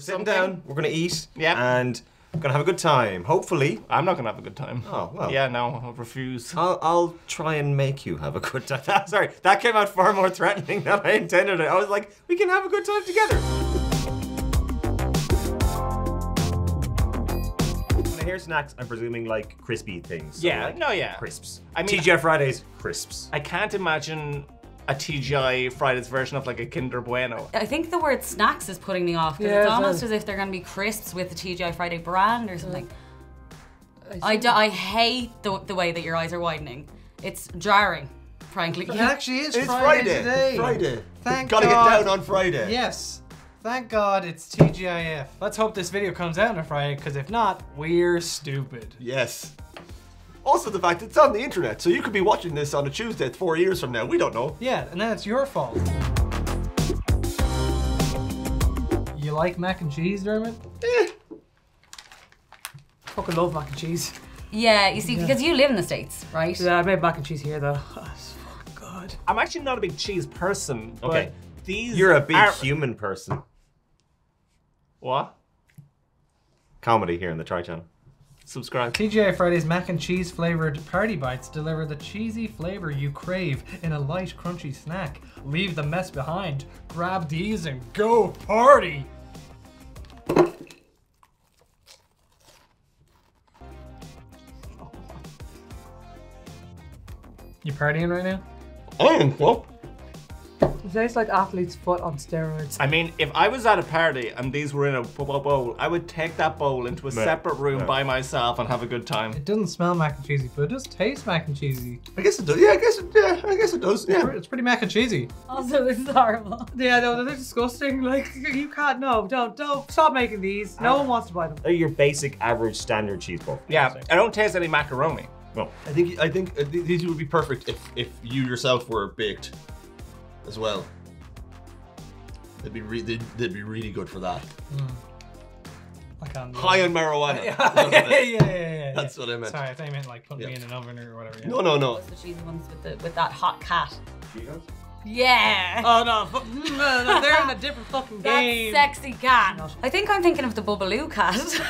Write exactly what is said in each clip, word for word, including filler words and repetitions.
We're sitting something. down, we're gonna eat, yep. and we're gonna have a good time, hopefully. I'm not gonna have a good time. Oh, well. Yeah, no, I'll refuse. I'll, I'll try and make you have a good time. Sorry, that came out far more threatening than I intended it. I was like, we can have a good time together. Hair snacks, I'm presuming like crispy things. So yeah, like no, yeah. Crisps. I mean, T G I Fridays, crisps. I can't imagine a T G I Fridays version of like a Kinder Bueno. I think the word snacks is putting me off because yeah, it's almost as if they're gonna be crisps with the T G I Friday brand or something. I, do, I hate the, the way that your eyes are widening. It's jarring, frankly. It actually is. It's Friday. Friday. Today. Friday. Thank God. Gotta get down on Friday. Yes. Thank God it's T G I F. Let's hope this video comes out on a Friday, because if not, we're stupid. Yes. Also the fact it's on the internet, so you could be watching this on a Tuesday four years from now. We don't know. Yeah, and then it's your fault. You like mac and cheese, Dermot? Eh. Fucking love mac and cheese. Yeah, you see, yeah. because you live in the States, right? Yeah, I made mac and cheese here, though. Oh, it's fucking good. I'm actually not a big cheese person, but okay. These You're a big are... human person. What? Comedy here in the Try Channel. Subscribe. T G I Fridays mac and cheese flavored party bites deliver the cheesy flavor you crave in a light, crunchy snack. Leave the mess behind. Grab these and go party. You partying right now? I am, well. It tastes like athlete's foot on steroids. I mean, if I was at a party and these were in a bowl, I would take that bowl into a no, separate room no. by myself and have a good time. It doesn't smell mac and cheesy, but it does taste mac and cheesy. I guess it does. Yeah, I guess it, yeah, I guess it does. Yeah, it's pretty mac and cheesy. Also, this is horrible. Yeah, no, they're disgusting. Like, you can't. No, don't, don't stop making these. No uh, one wants to buy them. They're your basic, average, standard cheese bowl. Yeah, I don't taste any macaroni. No, I think I think these would be perfect if if you yourself were baked. As well, they'd be re they'd, they'd be really good for that. Mm. I can't High on marijuana. yeah, yeah, yeah, yeah. That's yeah. what I meant. Sorry, I thought you meant like putting yeah. me in an oven or whatever. Yeah. No, no, no. Those are the cheesy ones with the with that hot cat. Cheetos? Yeah. Oh no, no, no, they're in a different fucking game. That sexy cat. I think I'm thinking of the Boobaloo cat.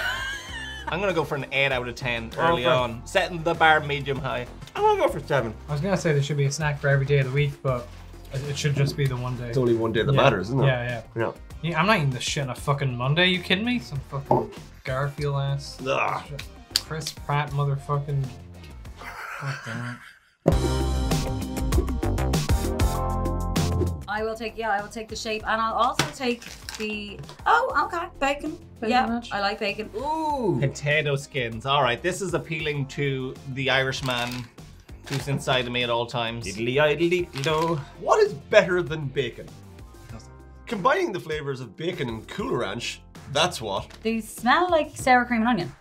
I'm gonna go for an eight out of ten early oh, on, setting the bar medium high. I'm gonna go for seven. I was gonna say there should be a snack for every day of the week, but. It should just be the one day. It's only one day that yeah. matters, isn't it? Yeah, yeah, yeah. Yeah, I'm not eating this shit on a fucking Monday. Are you kidding me? Some fucking Garfield ass. Ugh. Chris Pratt motherfucking. Fuck damn it. I will take, yeah, I will take the shape, and I'll also take the. Oh, okay, bacon. Pretty yeah, much. I like bacon. Ooh, potato skins. All right, this is appealing to the Irishman. Who's inside of me at all times. Diddly idly do. What is better than bacon? Nothing. Combining the flavors of bacon and Cool Ranch, that's what. They smell like sour cream and onion.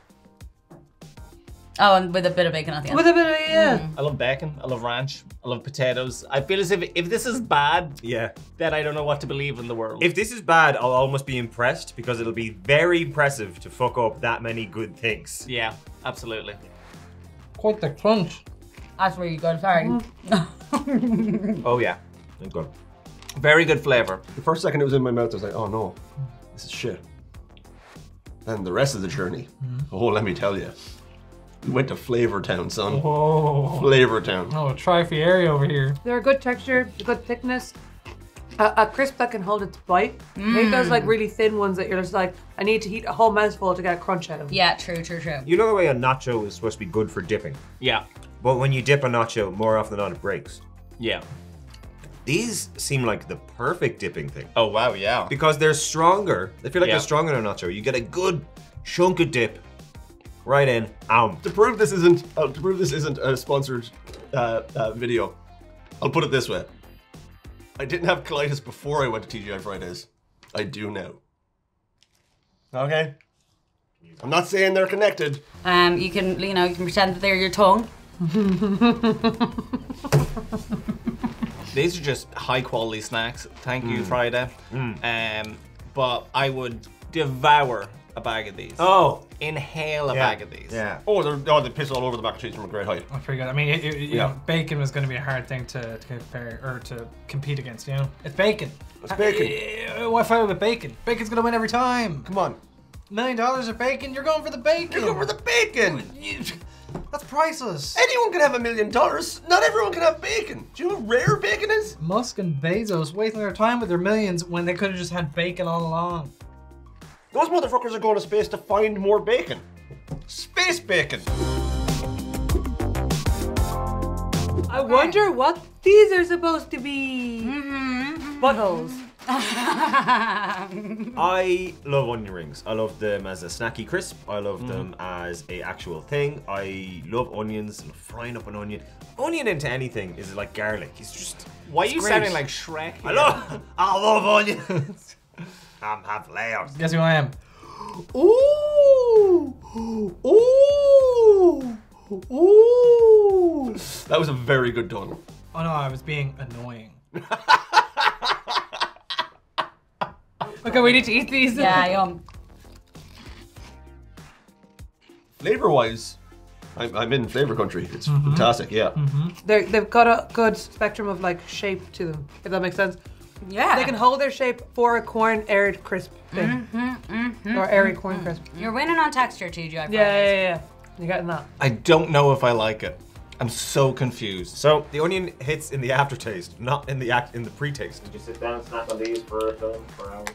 Oh, and with a bit of bacon at the end. With a bit of, yeah. Mm. I love bacon, I love ranch, I love potatoes. I feel as if if this is bad, yeah, then I don't know what to believe in the world. If this is bad, I'll almost be impressed because it'll be very impressive to fuck up that many good things. Yeah, absolutely. Quite the crunch. That's really good, sorry. Mm. Oh yeah, it's good. Very good flavor. The first second it was in my mouth, I was like, oh no, this is shit. Then the rest of the journey, mm. oh, let me tell you. We went to Flavor Town, son. Whoa. Flavor Town. Oh, Try Fieri over here. They're a good texture, good thickness. A, a crisp that can hold its bite. Mm. Make those like really thin ones that you're just like, I need to eat a whole mouthful to get a crunch out of them. Yeah, true, true, true. You know the way a nacho is supposed to be good for dipping? Yeah. But when you dip a nacho, more often than not, it breaks. Yeah. These seem like the perfect dipping thing. Oh, wow, yeah. Because they're stronger. They feel like yeah. they're stronger than a nacho. You get a good chunk of dip right in. Ow. To prove this isn't, uh, to prove this isn't a sponsored uh, uh, video, I'll put it this way. I didn't have colitis before I went to T G I Fridays. I do now. Okay. I'm not saying they're connected. Um, you can, you know, you can pretend that they're your tongue. These are just high quality snacks. Thank you, mm. Friday. Mm. Um, but I would devour a bag of these. Oh. Inhale a yeah. bag of these. Yeah. Oh, they're, oh, they piss all over the back of trees from a great height. That's pretty good. I mean, it, it, you yeah. know, bacon was going to be a hard thing to, to compare or to compete against, you know? It's bacon. It's bacon. I, uh, what if I with bacon? Bacon's going to win every time. Come on. Million dollars of bacon? You're going for the bacon. You're going for the bacon. That's priceless. Anyone can have a million dollars. Not everyone can have bacon. Do you know how rare bacon is? Musk and Bezos wasting their time with their millions when they could have just had bacon all along. Those motherfuckers are going to space to find more bacon. Space bacon. I okay. wonder what these are supposed to be. Mm-hmm. Buttholes. I love onion rings. I love them as a snacky crisp. I love mm. them as a actual thing. I love onions and frying up an onion. Onion into anything is like garlic. It's just. Why it's are you great. sounding like Shrek? I love. I love onions. I'm half layers. Guess who I am? Ooh! Ooh! Ooh! That was a very good Donald. Oh no, I was being annoying. Okay, we need to eat these. Yeah, yum. Flavor-wise, I'm, I'm in flavor country. It's mm-hmm. fantastic, yeah. Mm-hmm. They're, they've got a good spectrum of like shape to them, if that makes sense. Yeah. They can hold their shape for a corn aired crisp thing. Mm-hmm, mm-hmm, or airy corn mm-hmm. crisp. You're winning on texture, T G I Fridays. Yeah, yeah, yeah. You're getting that. I don't know if I like it. I'm so confused. So the onion hits in the aftertaste, not in the act in the pre-taste. Did you sit down and snack on these for a film for hours?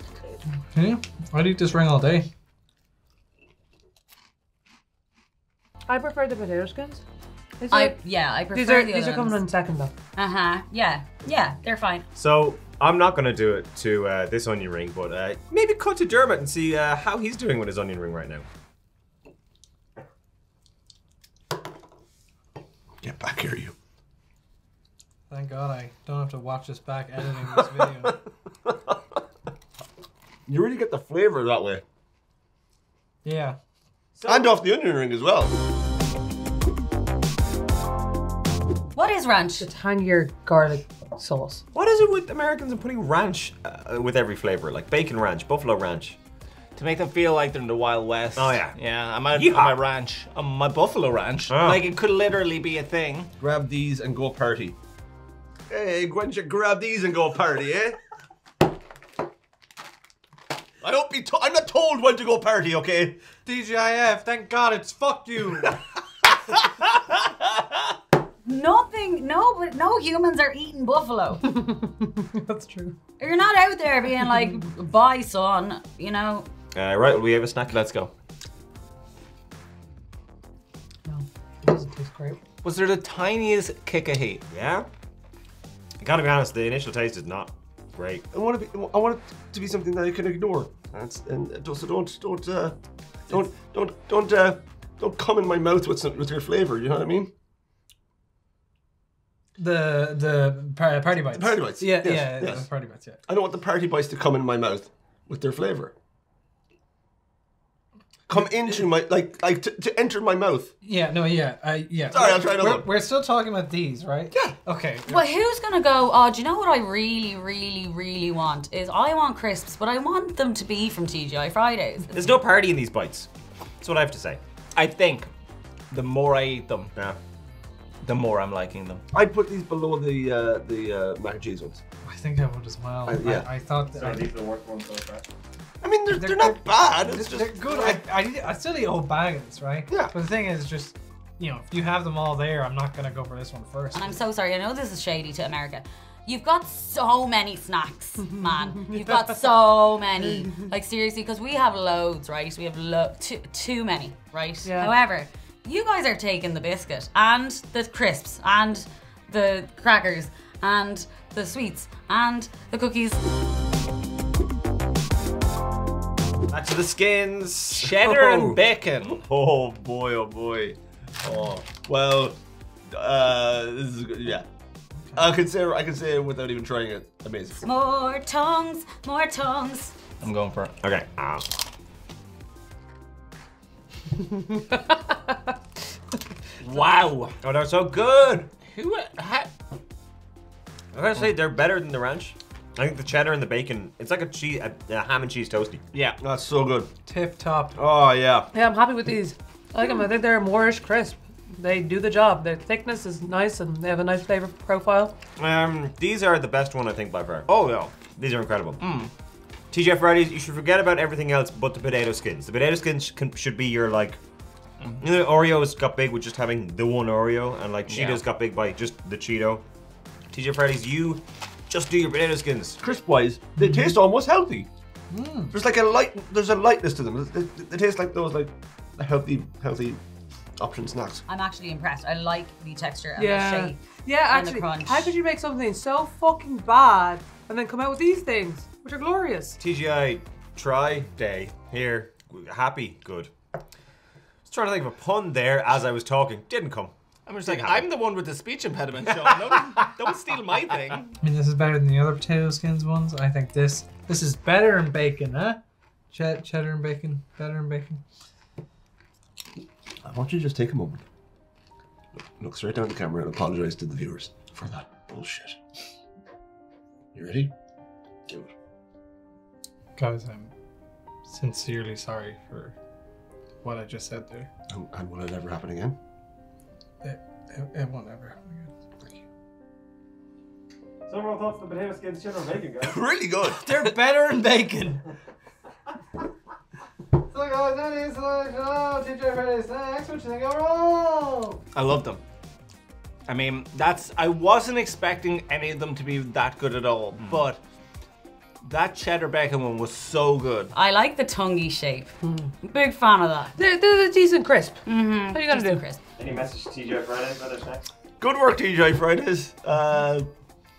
Okay, I'd eat this ring all day. I prefer the potato skins. Is I it? yeah, I prefer these are the these other are coming ones. in second though. Uh huh. Yeah, yeah, they're fine. So I'm not gonna do it to uh, this onion ring, but uh, maybe cut to Dermot and see uh, how he's doing with his onion ring right now. Get back here, you. Thank God I don't have to watch this back editing this video. You really get the flavor that way. Yeah. So and off the onion ring as well. What is ranch? It's tangier garlic sauce. What is it with Americans and putting ranch uh, with every flavor? Like bacon ranch, buffalo ranch. To make them feel like they're in the Wild West. Oh yeah. Yeah, I'm at my ranch. I'm my buffalo ranch. Oh. Like it could literally be a thing. Grab these and go party. Hey, Gwenja, grab these and go party, eh? I don't be to I'm not told when to go party, okay? T G I F, thank God it's fuck you. Nothing, no, but no humans are eating buffalo. That's true. You're not out there being like, bye son, you know? Uh, right, we have a snack. Let's go. No, it doesn't taste great. Was there the tiniest kick of heat? Yeah. I gotta be honest, the initial taste is not great. I want to be. I want it to be something that I can ignore. That's, and so don't, don't, uh, don't, don't, don't, uh, don't come in my mouth with some, with your flavor. You know what I mean? The the party bites. The party bites. Yeah, yes, yeah, yes. The party bites. Yeah. I don't want the party bites to come in my mouth with their flavor. Come into my like like to, to enter my mouth. Yeah, no, yeah, uh, yeah. Sorry, I'll try another. We're, we're still talking about these, right? Yeah. Okay. Good. Well, who's gonna go? Oh, do you know what I really, really, really want is I want crisps, but I want them to be from T G I Fridays. There's no party in these bites. That's what I have to say. I think the more I eat them, yeah, the more I'm liking them. I put these below the uh, the uh, mac and cheese ones. I think I would as well. I, yeah. I, I thought that. So I, these are the worst ones so far. I mean, they're, they're, they're not they're, bad. It's they're just good. I, I, I still eat whole bags, right? Yeah. But the thing is, just you know, if you have them all there, I'm not gonna go for this one first. And I'm so sorry. I know this is shady to America. You've got so many snacks, man. You've got so many. Like seriously, because we have loads, right? We have lo too too many, right? Yeah. However, you guys are taking the biscuit and the crisps and the crackers and the sweets and the cookies. Back to the skins, cheddar oh. and bacon. Oh boy, oh boy. Oh, well, uh, this is good, yeah. Okay. I could say I could say it without even trying it. Amazing. More tongues, more tongues. I'm going for it. Okay. Ah. Wow. Oh, they're so good. Who? I gotta say, they're better than the ranch. I think the cheddar and the bacon, it's like a cheese, a, a ham and cheese toasty. Yeah. That's so good. Tip top. Oh, yeah. Yeah, I'm happy with these. I like them. I think they're Moorish crisp. They do the job. Their thickness is nice and they have a nice flavor profile. Um, These are the best one, I think, by far. Oh, yeah. These are incredible. Mm. T G I Fridays, you should forget about everything else but the potato skins. The potato skins can, should be your, like, you know, Oreos got big with just having the one Oreo, and like Cheetos yeah. got big by just the Cheeto. T G I Fridays, you just do your potato skins. Crisp-wise, they mm-hmm. taste almost healthy. Mm. There's like a light, there's a lightness to them. They, they, they taste like those like healthy, healthy option snacks. I'm actually impressed. I like the texture and yeah. the shape. Yeah, and actually, the crunch. How could you make something so fucking bad and then come out with these things, which are glorious? T G I Try Day here. Happy good. Trying to think of a pun there as I was talking. Didn't come. I'm just like, I'm the one with the speech impediment, Sean. Don't, don't steal my thing. I mean, this is better than the other potato skins ones. I think this this is better in bacon, huh? Ch cheddar and bacon, better in bacon. I want you to just take a moment. Look, look straight down the camera and apologize to the viewers for that bullshit. You ready? Do it. Guys, I'm sincerely sorry for what I just said there. And, and will it ever happen again? It, it, it won't ever happen again. Thank you. So overall thoughts on the potato skins, cheddar and bacon, guys? Really good. They're better than bacon. So guys, that is T G I Fridays snacks. What you think overall? I love them. I mean, that's, I wasn't expecting any of them to be that good at all, mm. but that cheddar bacon one was so good. I like the tonguey shape. Mm. Big fan of that. They're, they're decent crisp. Mm-hmm. What are you gonna do, crisp? Any message to T G I Fridays about their snacks? Good work, T G I Fridays. Uh,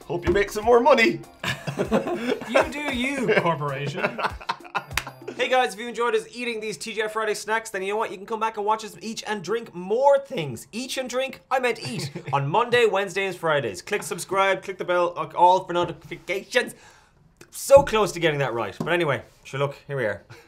hope you make some more money. You do you, corporation. Hey guys, if you enjoyed us eating these T G I Friday snacks, then you know what? You can come back and watch us eat and drink more things. Eat and drink? I meant eat. On Monday, Wednesday, and Fridays. Click subscribe, click the bell, all for notifications. So close to getting that right. But anyway, sure, look, here we are.